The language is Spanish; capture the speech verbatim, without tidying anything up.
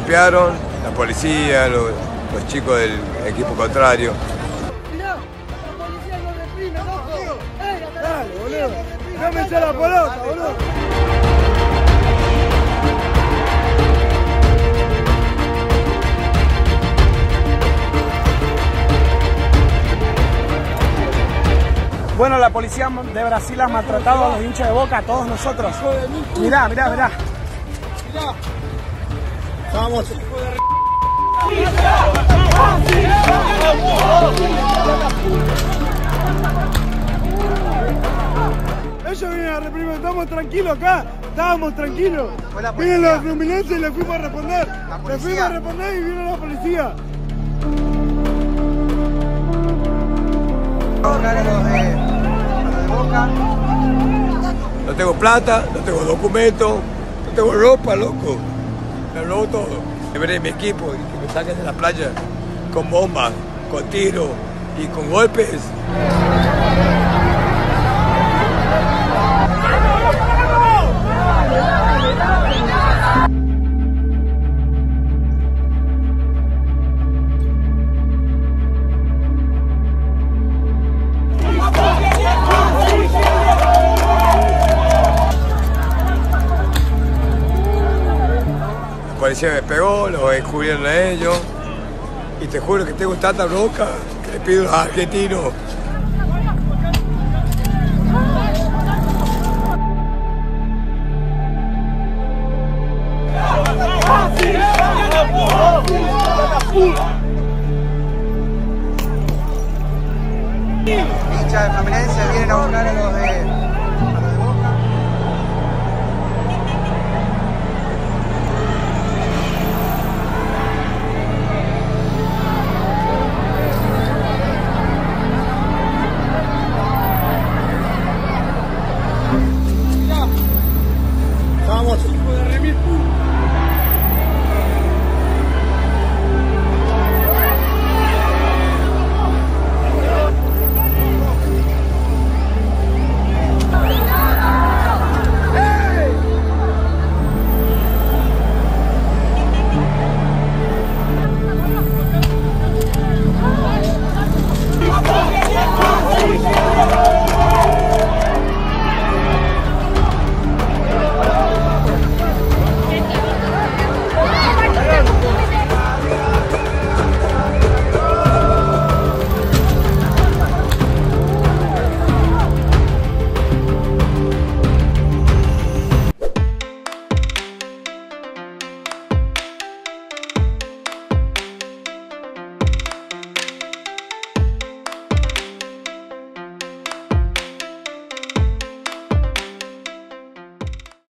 golpearon, la policía, los, los chicos del equipo contrario. Mirá, la policía lo reprime, loco. Dale, boludo. No me echa la pelota, boludo. Bueno, la policía de Brasil ha maltratado a los hinchas de Boca, a todos nosotros. Mirá, mirá, mirá. Mirá. Vamos. Ellos vienen a reprimir, estamos tranquilos acá, estábamos tranquilos. Vienen los Fluminense y les fuimos a responder. Les fuimos a responder y vino la policía. No tengo plata, no tengo documentos, no tengo ropa, loco. Me robó todo. Me veré mi equipo y que me saquen de la playa con bombas, con tiros y con golpes. La policía me pegó, lo descubrieron a ellos y te juro que tengo tanta bronca que le pido a los argentinos. Los hinchas de Fluminense vienen a buscar a los de...